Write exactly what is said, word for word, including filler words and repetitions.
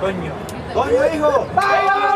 Coño, Coño, hijo. ¡Vaya!